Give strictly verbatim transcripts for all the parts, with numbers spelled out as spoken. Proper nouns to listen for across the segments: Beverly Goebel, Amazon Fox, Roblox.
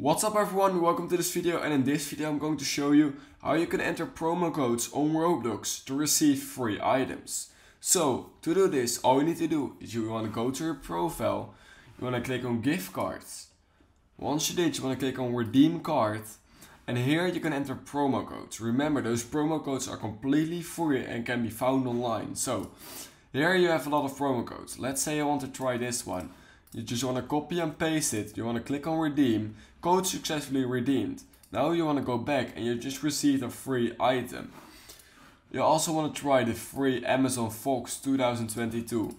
What's up everyone, welcome to this video, and in this video I'm going to show you how you can enter promo codes on Roblox to receive free items. So to do this, all you need to do is you want to go to your profile, you want to click on gift cards. Once you did, you want to click on redeem card, and here you can enter promo codes. Remember, those promo codes are completely free and can be found online. So here you have a lot of promo codes. Let's say you want to try this one. You just want to copy and paste it, you want to click on redeem, code successfully redeemed. Now you want to go back and you just received a free item. You also want to try the free Amazon Fox two thousand twenty-two.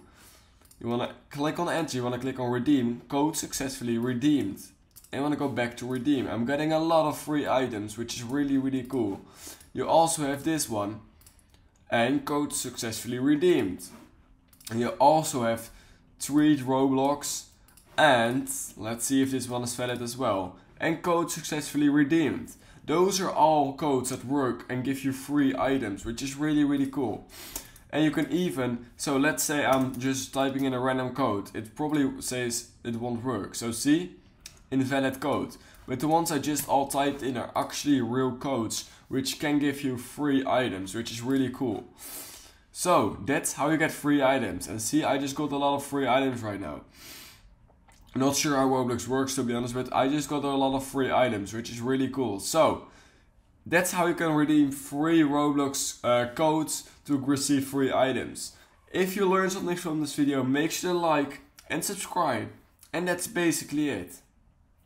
You want to click on enter, you want to click on redeem, code successfully redeemed. And you want to go back to redeem. I'm getting a lot of free items, which is really really cool. You also have this one, and code successfully redeemed. And you also have Treat Roblox, and let's see if this one is valid as well, and code successfully redeemed. Those are all codes that work and give you free items, which is really really cool. And you can even, so let's say I'm just typing in a random code, it probably says it won't work, so see, invalid code. But the ones I just all typed in are actually real codes which can give you free items, which is really cool. So that's how you get free items, and see, I just got a lot of free items right now. I'm not sure how Roblox works, to be honest, but I just got a lot of free items, which is really cool. So that's how you can redeem free Roblox uh, codes to receive free items. If you learned something from this video, make sure to like and subscribe, and that's basically it.